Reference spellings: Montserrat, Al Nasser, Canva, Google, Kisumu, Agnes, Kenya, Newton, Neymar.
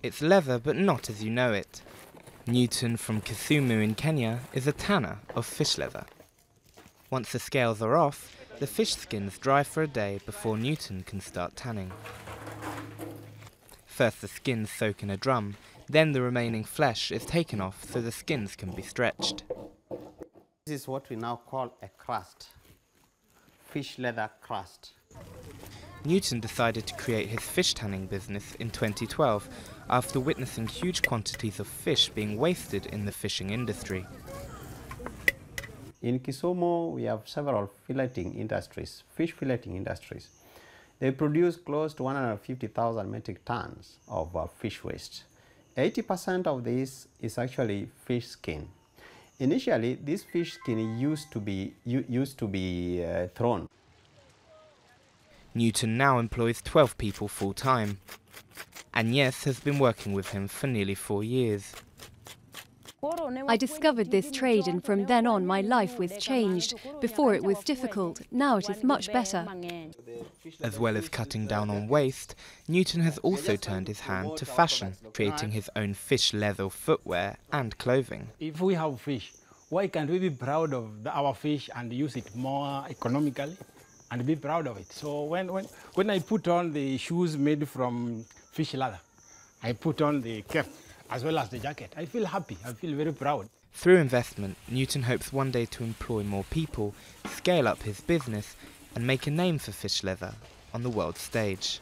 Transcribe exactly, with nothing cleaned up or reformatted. It's leather, but not as you know it. Newton from Kisumu in Kenya is a tanner of fish leather. Once the scales are off, the fish skins dry for a day before Newton can start tanning. First the skins soak in a drum, then the remaining flesh is taken off so the skins can be stretched. This is what we now call a crust, fish leather crust. Newton decided to create his fish tanning business in twenty twelve after witnessing huge quantities of fish being wasted in the fishing industry. In Kisumu, we have several filleting industries, fish filleting industries. They produce close to one hundred fifty thousand metric tons of uh, fish waste. eighty percent of this is actually fish skin. Initially, this fish skin used to be, used to be uh, thrown. Newton now employs twelve people full-time. Agnes has been working with him for nearly four years. I discovered this trade and from then on my life was changed. Before it was difficult, now it is much better. As well as cutting down on waste, Newton has also turned his hand to fashion, creating his own fish leather footwear and clothing. If we have fish, why can't we be proud of our fish and use it more economically and be proud of it? So when, when, when I put on the shoes made from fish leather, I put on the cap, as well as the jacket. I feel happy, I feel very proud. Through investment, Newton hopes one day to employ more people, scale up his business, and make a name for fish leather on the world stage.